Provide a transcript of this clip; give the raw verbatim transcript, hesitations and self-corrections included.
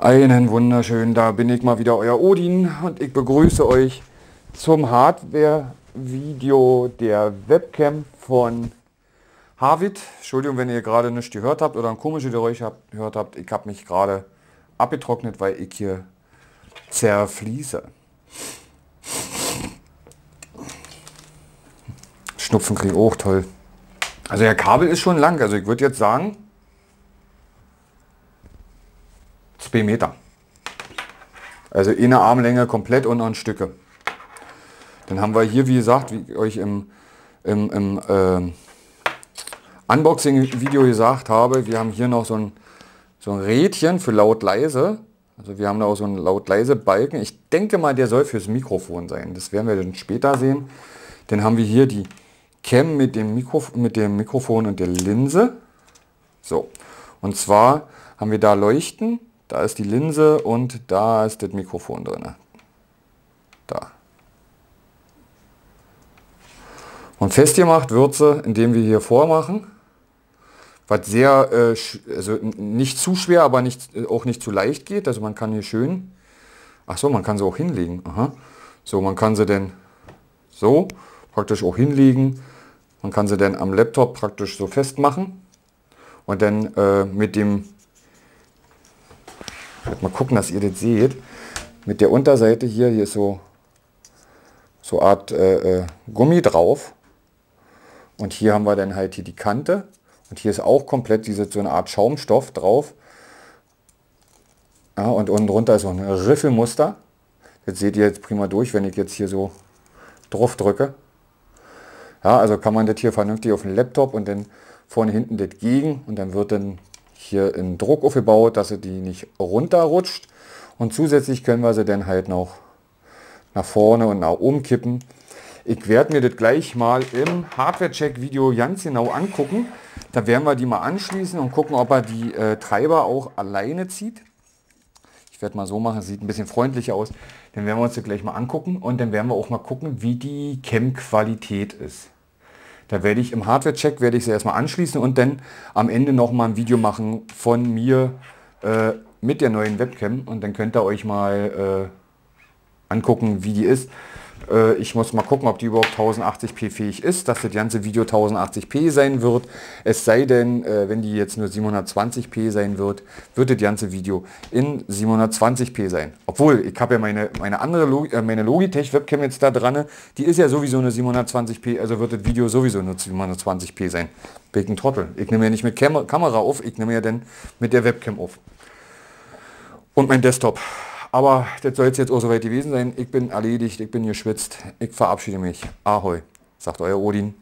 Einen wunderschönen, da bin ich mal wieder, euer Odin, und ich begrüße euch zum Hardware-Video der Webcam von Havit. Entschuldigung, wenn ihr gerade nichts gehört habt oder ein komisches Geräusch habt, gehört habt. Ich habe mich gerade abgetrocknet, weil ich hier zerfließe. Schnupfen kriege ich auch toll. Also der Kabel ist schon lang, also ich würde jetzt sagen zwei Meter. Also eine Armlänge komplett und an Stücke. Dann haben wir hier, wie gesagt, wie ich euch im, im, im äh, Unboxing-Video gesagt habe, wir haben hier noch so ein, so ein Rädchen für laut-leise. Also wir haben da auch so einen laut-leise-Balken. Ich denke mal, der soll fürs Mikrofon sein. Das werden wir dann später sehen. Dann haben wir hier die Cam mit dem, Mikro, mit dem Mikrofon und der Linse. So, und zwar haben wir da Leuchten. Da ist die Linse und da ist das Mikrofon drin. Da. Und festgemacht wird sie, indem wir hier vormachen. Was sehr, äh, also nicht zu schwer, aber nicht, auch nicht zu leicht geht. Also man kann hier schön, ach so, man kann sie auch hinlegen. Aha. So, man kann sie denn so praktisch auch hinlegen. Man kann sie dann am Laptop praktisch so festmachen. Und dann äh, mit dem, mal gucken, dass ihr das seht, mit der Unterseite hier, hier ist so so Art äh, Gummi drauf, und hier haben wir dann halt hier die Kante, und hier ist auch komplett diese, so eine Art Schaumstoff drauf, ja, und unten drunter ist so ein Riffelmuster. Das seht ihr jetzt prima durch, wenn ich jetzt hier so drauf drücke. Ja, also kann man das hier vernünftig auf den Laptop und dann vorne hinten das gegen, und dann wird dann hier in Druck aufgebaut, dass sie die nicht runterrutscht, und zusätzlich können wir sie dann halt noch nach vorne und nach oben kippen. Ich werde mir das gleich mal im Hardware-Check-Video ganz genau angucken. Da werden wir die mal anschließen und gucken, ob er die äh, Treiber auch alleine zieht. Ich werde mal so machen, sieht ein bisschen freundlicher aus. Dann werden wir uns das gleich mal angucken, und dann werden wir auch mal gucken, wie die Cam-Qualität ist. Da werde ich im Hardware-Check, werde ich sie erstmal anschließen und dann am Ende nochmal ein Video machen von mir äh, mit der neuen Webcam. Und dann könnt ihr euch mal äh, angucken, wie die ist. Äh, ich muss mal gucken, ob die überhaupt tausendachtzig p fähig ist, dass das ganze Video tausendachtzig p sein wird. Es sei denn, äh, wenn die jetzt nur siebenhundertzwanzig p sein wird, wird das ganze Video in siebenhundertzwanzig p sein. Obwohl, ich habe ja meine, meine andere Log äh, meine Logitech Webcam jetzt da dran, die ist ja sowieso eine siebenhundertzwanzig p, also wird das Video sowieso nur siebenhundertzwanzig p sein. Beken Trottel. Ich nehme ja nicht mit Kam Kamera auf, ich nehme ja dann mit der Webcam auf. Und mein Desktop. Aber das soll es jetzt auch soweit gewesen sein. Ich bin erledigt, ich bin geschwitzt. Ich verabschiede mich. Ahoi, sagt euer Odin.